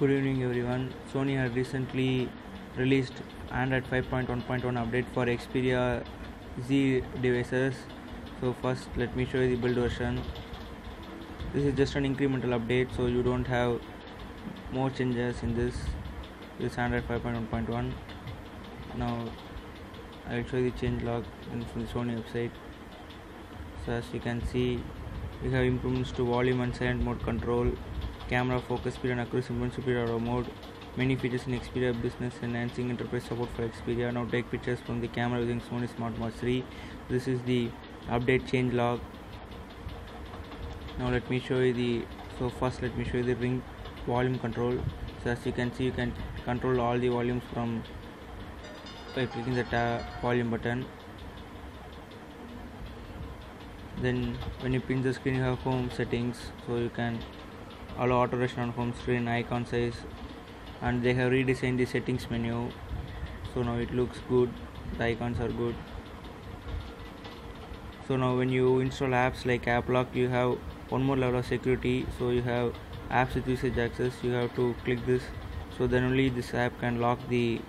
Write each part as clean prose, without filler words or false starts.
Good evening everyone. Sony has recently released Android 5.1.1 update for Xperia Z devices. So first let me show you the build version. This is just an incremental update, so you don't have more changes in this Android 5.1.1. Now I'll show you the change log from the Sony website. So as you can see, we have improvements to volume and silent mode control, camera, focus speed and accuracy improvement, superior mode, many features in Xperia Business, enhancing enterprise support for Xperia. Now take pictures from the camera using Sony Smart Mod 3. This is the update change log. Now let me show you the ring volume control. So as you can see, you can control all the volumes from by clicking the volume button. Then when you pinch the screen, you have home settings, so you can allow alteration on home screen, icon size, and they have redesigned the settings menu, so now it looks good, the icons are good. So now when you install apps like app lock, you have one more level of security, so you have apps with usage access, you have to click this, so then only this app can lock the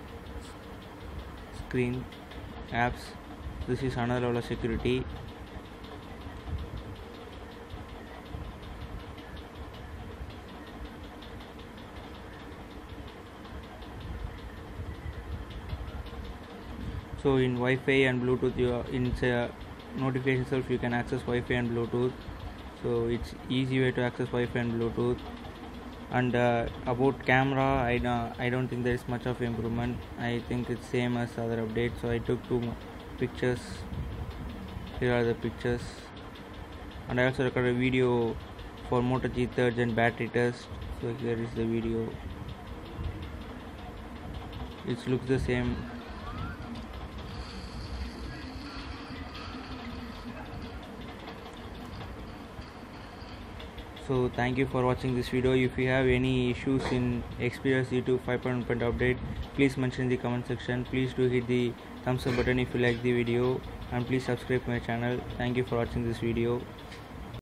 screen apps. This is another level of security. So in Wi-Fi and Bluetooth, in notification itself you can access Wi-Fi and Bluetooth, so it's easy way to access Wi-Fi and Bluetooth. And about camera, I don't think there is much of improvement. I think it's same as other updates. So I took two pictures. Here are the pictures, and I also recorded a video for Moto G 3rd Gen battery test. So here is the video. It looks the same. So thank you for watching this video. If you have any issues in Xperia Z2 5.1 update, please mention in the comment section. Please do hit the thumbs up button if you like the video, and please subscribe my channel. Thank you for watching this video.